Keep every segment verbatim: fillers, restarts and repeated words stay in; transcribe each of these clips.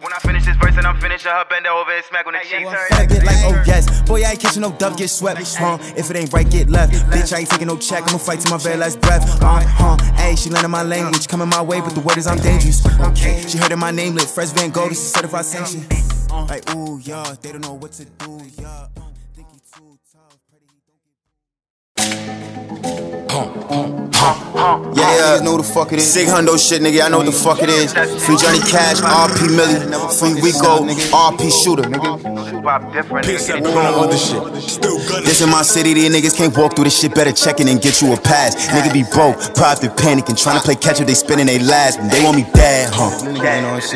When I finish this verse and I'm finishing her, bend over and smack when the cheek turns. I get like, oh yes, boy, I ain't catching no dub, get swept. Wrong, if it ain't right, get left. Bitch, I ain't taking no check, I'ma fight till my very last breath. Uh huh, ayy, she learning my language, coming my way, but the word is I'm dangerous. Okay, she heard in my name lit, Fresco Van Gogh, this is certified sanction. Like, ooh, yeah, they don't know what to do, yeah. Think he too tough, pretty, he don't get. Yeah, yeah, know the fuck it is. Sig Hundo shit, nigga, I know what the fuck it is. Free Johnny Cash, R P Millie, Free Rico, R P Shooter, nigga. Peace and all this shit. This in my city, these niggas can't walk through this shit. Better check it and get you a pass. Nigga be broke, private panicking, trying to play catch up, they spinning they last. But they want me dead, huh?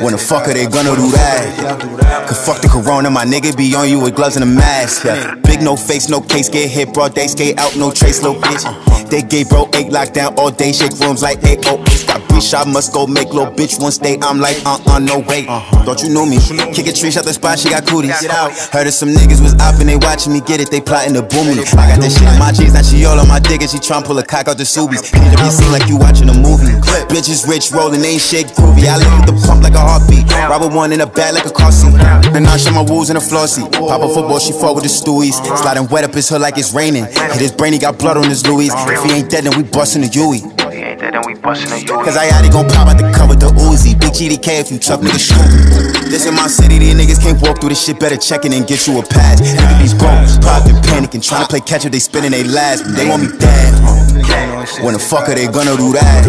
When the fuck are they gonna do that? Cause fuck the corona, my nigga be on you with gloves and a mask. Yeah. Big no face, no case, get hit, broad day, skate out, no trace, little bitch. They gave bro eight locked down all day, shake rooms like eight oh eight. Got breach, I must go make little bitch one stay. I'm like, uh uh, no way. Thought you knew me. Kick a tree, shot the spot, she got cooties. Get out. Heard of some niggas was up and they watching me get it, they plotting to boom me. I got this shit in my jeans, now she all on my dick and she tryna pull a cock out the Subies. It seem like you watching a movie. Bitches rich, rolling, ain't shit groovy. I live with the pump like a heartbeat. Robber one in a bag like a car seat. Then I shot my woos in a floor seat. Pop a football, she fought with the Stewies. Sliding wet up his hood like it's raining. Hit his brain, he got blood on his Louis. If he ain't dead, then we bustin' the Yui. Cause I already gon' pop out the cover the Uzi. Big G D K if you tough niggas shoot. This in my city, these niggas can't walk through this shit. Better check it and get you a pass. Nigga these broke, poppin', panicking, trying to play catch up, they spinning they last. But they want me dead. When the fuck are they gonna do that?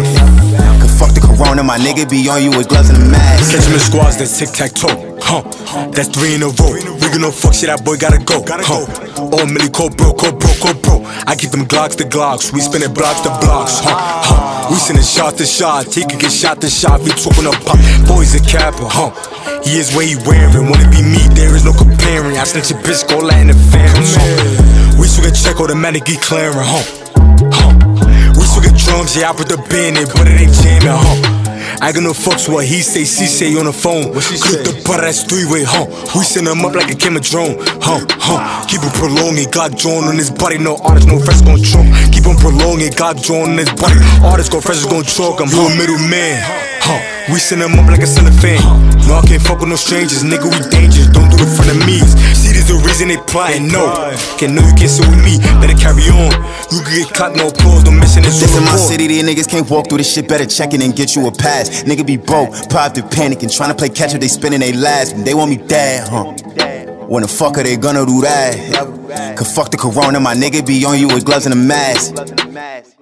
Cause fuck the corona, my nigga be on you with gloves and a mask. Catch me squads, that's tic-tac-toe. Huh, that's three in a row. We gon' no fuck shit, that boy gotta go. Huh, oh Millie Cole bro, Cole bro, Cole bro. I keep them Glocks to Glocks, we spinning blocks to blocks. Huh, huh, we sending shot to shot. He could get shot to shot. We talking up pop. Boy's a capper, huh? He is what he wearing. Wanna be me? There is no comparing. I snitch a bitch, go Latin the fans. Huh? We still get check automatically clearing, huh? Huh, we still get drums, yeah. I put the band in, but it ain't jamming, huh? I got no fucks what he say, she say on the phone. What she click say? The butt, that's three-way, huh? We send him up like a camera drone, huh, huh? Keep him prolonging, God drawn on his body. No artist, no fresco on trunk. Keep him prolonging, God drawn on his body. Artist go fresco gon' chalk, I'm your middle man, huh? We send him up like a cellophane. No, I can't fuck with no strangers, nigga, we dangerous. Don't do it in front of me. See, there's a reason they plotting, no. Can't know you can't sit with me, better carry on. You can get caught, no applause, don't mention this. This in my city, these niggas can't walk through this shit. Better check it and get you a pass. Nigga be broke, private panicking, trying to play catch up, they spinning they last. They want me dead, huh? When the fuck are they gonna do that? Cause fuck the corona, my nigga be on you with gloves and a mask.